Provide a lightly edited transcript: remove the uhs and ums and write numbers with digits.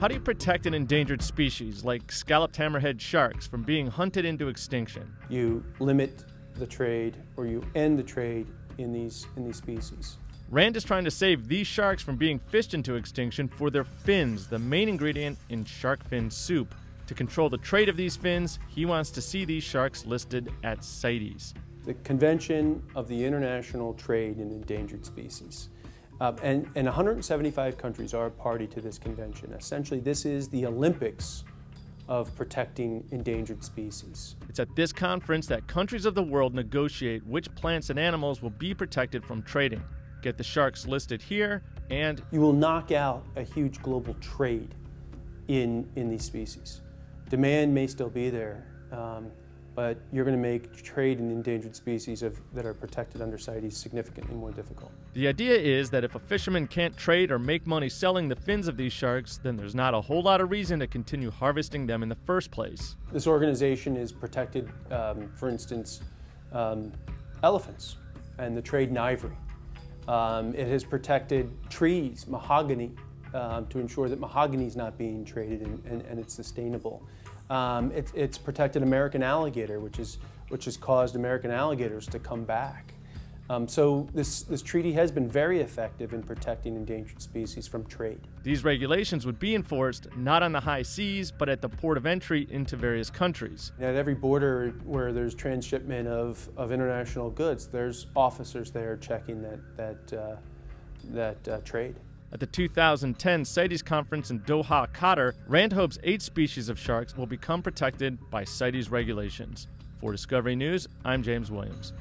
How do you protect an endangered species like scalloped hammerhead sharks from being hunted into extinction? You limit the trade, or you end the trade in these species. Rand is trying to save these sharks from being fished into extinction for their fins, the main ingredient in shark fin soup. To control the trade of these fins, he wants to see these sharks listed at CITES. The Convention of the International Trade in Endangered Species. And 175 countries are a party to this convention. Essentially, this is the Olympics of protecting endangered species. It's at this conference that countries of the world negotiate which plants and animals will be protected from trading. Get the sharks listed here, and you will knock out a huge global trade in these species. Demand may still be there, but you're going to make trade in endangered species that are protected under CITES significantly more difficult. The idea is that if a fisherman can't trade or make money selling the fins of these sharks, then there's not a whole lot of reason to continue harvesting them in the first place. This organization is protected, for instance, elephants and the trade in ivory. It has protected trees, mahogany, to ensure that mahogany is not being traded and it's sustainable. It's protected American alligator, which has caused American alligators to come back. So this treaty has been very effective in protecting endangered species from trade. These regulations would be enforced not on the high seas, but at the port of entry into various countries. At every border where there's transshipment of international goods, there's officers there checking that trade. At the 2010 CITES conference in Doha, Qatar, Rand hopes 8 species of sharks will become protected by CITES regulations. For Discovery News, I'm James Williams.